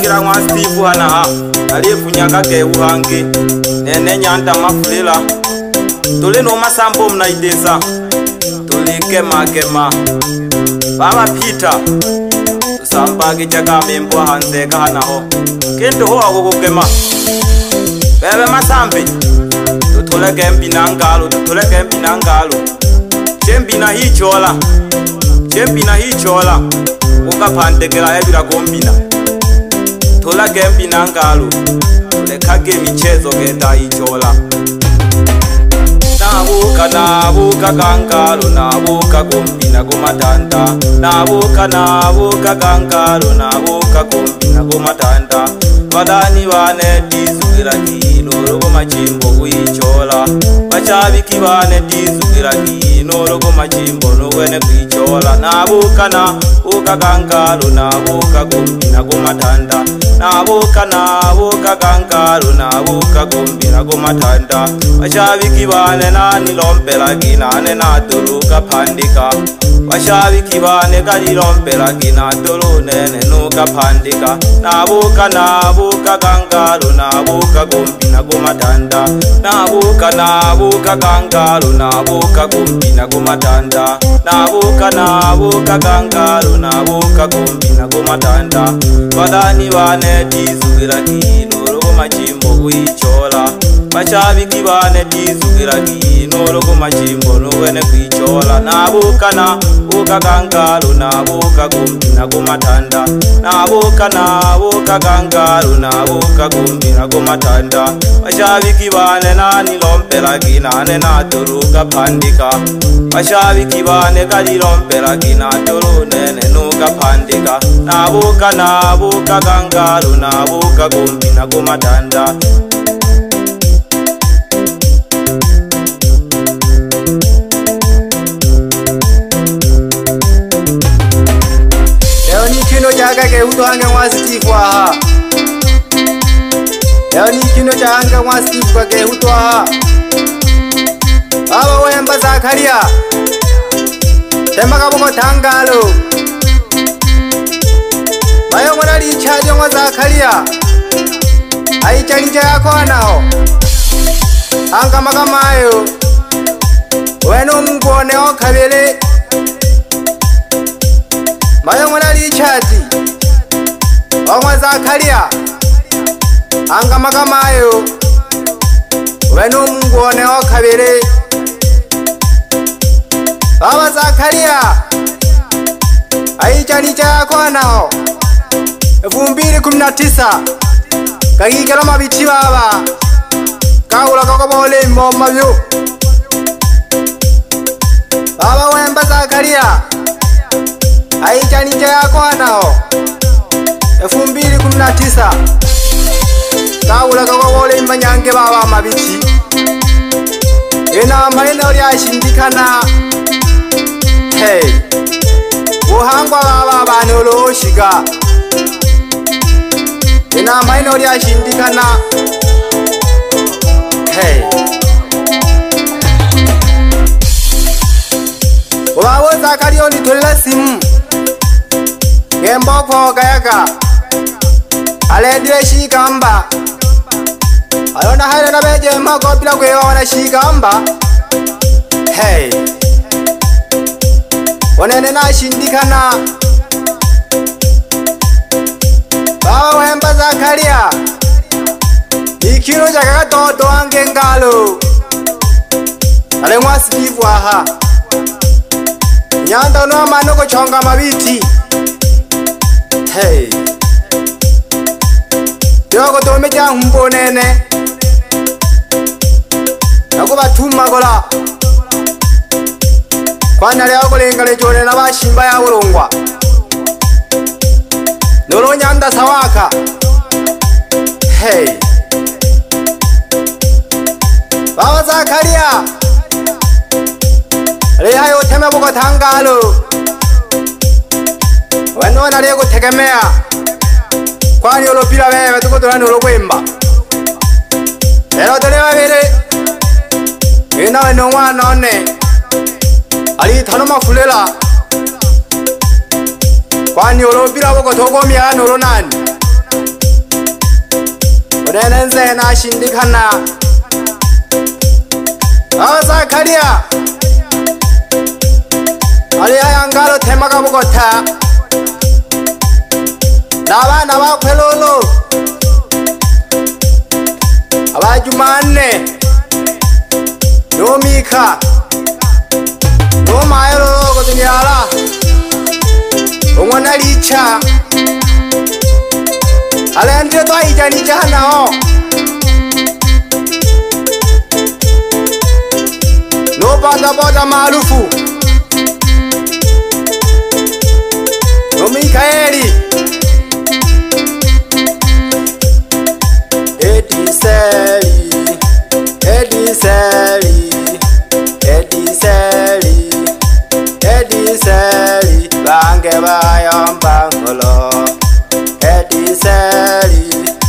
Kila mwasifu wana aliyefunyaga ke uhange Nene Nyanda Mafulila Tule no masambo mnaideza Tule kema Baba Peter Tusambange chaka mimbo hanseka hanaho Kintu hoa kukukema Bebe masambi Tutule kempi na ngalu Tutule kempi na ngalu Chempi na hii chola Chempi na hii chola Uka pandekela hebira gombina Tula gembi nangalu Lekage michezo geta ichola Nabuka nabuka kangalu Nabuka gombina gumatanda Nabuka nabuka kangalu Nabuka gombina gumatanda Badani wanetizugira kinoro kumachimbo kuichola Bachabiki wanetizugira kinoro kumachimbo nuwene kuichola Nabuka nabuka kangalu Nabuka gombina gumatanda Nabuka nabuka kangalu Nabuka gombina gumatanda Bachabiki wanenani lompela ginane naturuka pandika Bachabiki wanekali lompela ginatulu nene nuka pandika Nabuka nabuka kangalu nabuka gombina gumatanda Nabuka nabuka kangalu nabuka gombina gumatanda Nabuka nabuka kangalu nabuka gombina gumatanda Badani wanetizugira kinoro kumachimbo kuichola Bachabiki wanetizugira kinoro kumachimbo nuwene kuichola Nabuka nabuka kangalu nabuka gombina gumatanda Nabuka nabuka kangalu nabuka gombina gumatanda Bachabiki wanenani lompela ginane naturuka pandika Bachabiki wanekali lompela ginatulu nene nuka pandika Nabuka nabuka kangalu nabuka gombina gumatanda Kake utoanga mwasikwa Yani kino chaanga mwasikwa ke utwa Aba wemba zakaria Temba kabuko tangalo Bayo mwana lichaje mwa zakaria Aichalicha yako anao Anga makamayo Weno mkwone okabele Bayo mwana lichaji Omwa Zakaria Anga makamayo Wenu mungu oneo kabele Baba Zakaria Aicha nicha yako anao 2019 Kakikelo mabichi baba Kakula kakobo ole mbomba vyo Baba wemba Zakaria Aicha nicha yako anao 2019 Kaula kakogole mbanyange baba mabichi Ena mbalenda uli ashindikana Hey Uhangwa baba banolo oshiga Ena mbalenda uli ashindikana Hey Uwawo Zakaria nitulila simu Ngemboko kayaka Aledile shikamba Alona haile na beje mako pila kwewa wana shikamba Hey Wanene na shindikana Baba wemba Zakaria Ikilo chakaka toto wange ngalo Ale mwasikifu aha Nyanda unuwa manoko chonga mabiti Hey Yoko tome cha humbo nene Nakuba tuma gola Kwa nale yoko lengale jone na bashimba ya ulongwa Nolo Nyanda sawaka Hey Baba Zakaria Leha yoteme buko tangalo Wanona lego tekemea Kwani ulopira wewe tuko tulani ulokwemba Lero telewa vile Ina weno mwana one Alitano Mafulela Kwani ulopira wako toko miano ulonani Mwenele nze na shindikana Awasa kalia Aliyaya angalo tema kabukota Nawa nawa kwelolo Awa jumane Domika Doma elolo kutunyala Ungwana licha Alendre toa ijani jana ho No bada bada maarufu No Mikaeli Edi seli Bange bayam bangolo Edi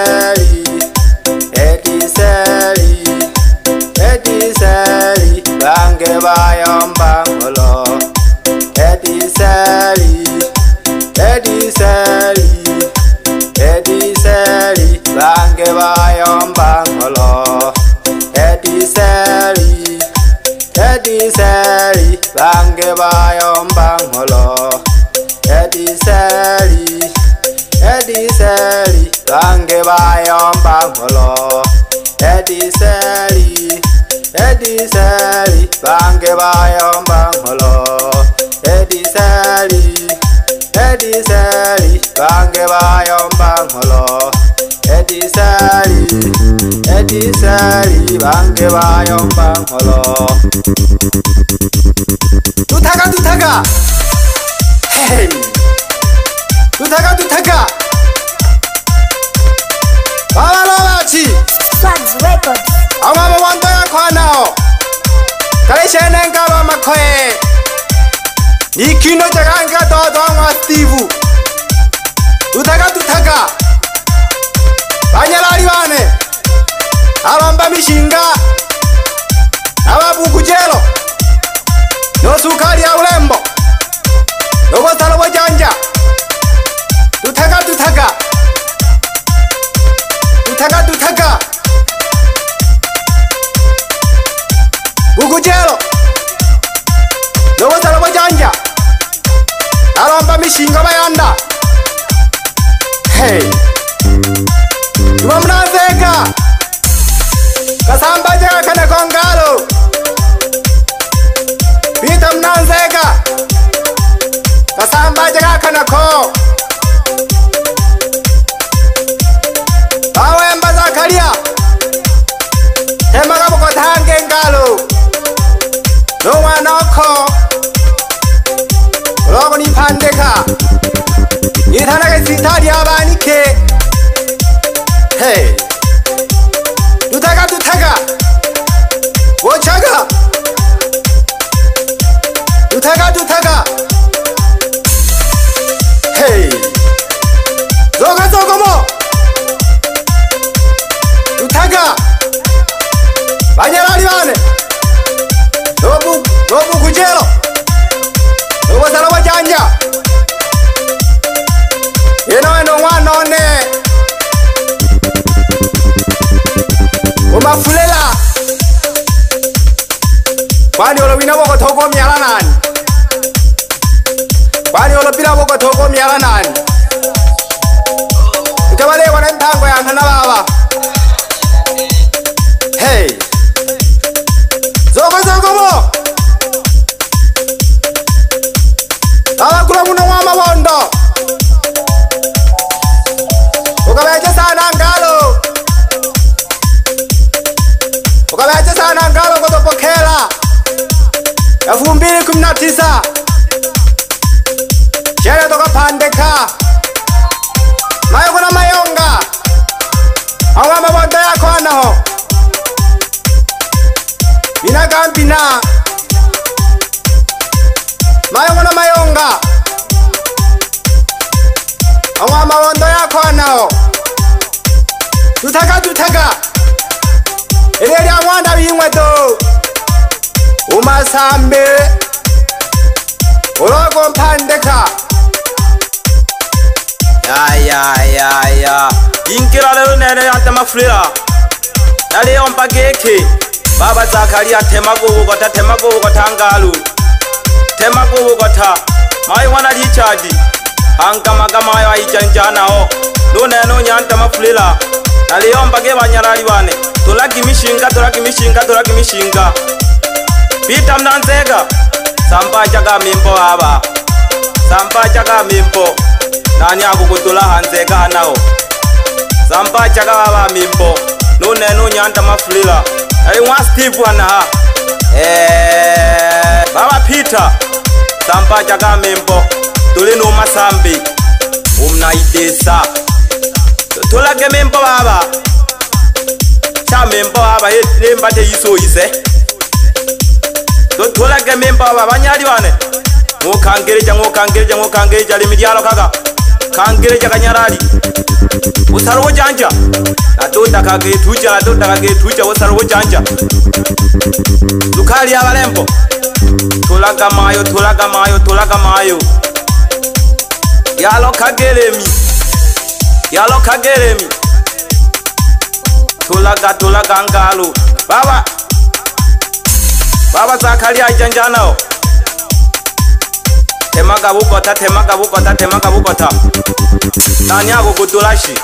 seli Bange bayam bangolo Edi seli Bange bayam bangolo Edi seli Bange bayam bangolo Edi seli Bange bayam bangolo Edi seli Bange bayam bangolo Edi seli Bange bayam bangolo Edi seli Bange bayam bangolo Tutaka Hey Tutaka Balalachi Sons Records Amama wandoya kwa nao Karisha nenga mama kwe Nikino chakanga dodo mwa Steve Tutaka Banyalari wane Abamba mishinga Ababu kujelo No sukari ya ulembo No wastalo wajanja Tutaka Bukujelo No wastalo wajanja Alamba mishinga bayanda Hey Tuwa mnazeka Kasamba jaka kana kongalo Pita mnazeka Kasamba jaka kana ko Pandeka Nithana kesitari abanike Hey Tutaka Wochaga Tutaka Hey Zoga zogomo Tutaka Banyalari wane Dobu kujelo Dobu wajanja Mafulela Bani olobina woko toko mialanan Bani olobina woko toko mialanan Ukabale wana mtango ya nkana baba Hey Zogo mo Baba kula muna wama wondo Ukabeche sana ngalo Ukabeche sana ngalo kutopokela 2019 Chere toka pandeka Mayo kuna mayonga Awa mabondo yako anaho Bina gambina Mayo kuna mayonga Awa mabondo yako anaho Tutaka Ele ya wanda bimweto Umasambe Ologo mpandeka Ya Inkira leo nene Nyanda Mafulila Nali omba geke Baba Zakaria temago hukota temago hukota angalu Temago hukota Mai wana richadi Anka magamayo haichanjana o Luneno Nyanda Mafulila Nali omba geba nyarari wane Tulaki mishinga, tulaki mishinga, tulaki mishinga Pita mnanzega Sampa chaga mimpo haba Sampa chaga mimpo Nani akukutula hanzega nao Sampa chaga haba mimpo Nunenu Nyanda Mafulila Naliwa Steve wanaha Baba Peter Sampa chaga mimpo Tulinu masambi Umnaidesa Tulake mimpo haba Cha mimpo haba Hiti mbate iso ise Tola ke memba abanyali bane Mukangereja limidialo kaka Kangereja kanyarali Usaro janja Natota kage tuja usaro janja Lukali abalembo Tolaga mayo Yalo kagelemi Tolaga angalu Baba Baba Zakaria ijanjanao Temaga bukota Nani ako kutulashi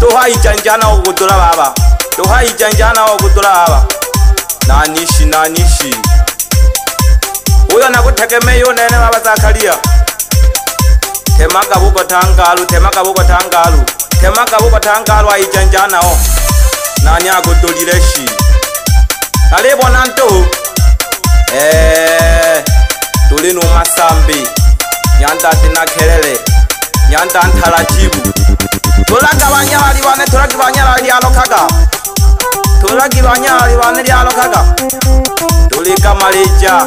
Toha ijanjanao kutula baba Nanishi Uyo nakutekemeyo nene Baba Zakaria Temaga bukota angalu ijanjanao Nani ako tulireshi Kalebo nanto Tulinu masambi Nyanda tina kelele Nyanda antarajibu Tulagi wanyari wane lialo kaga Tulika marija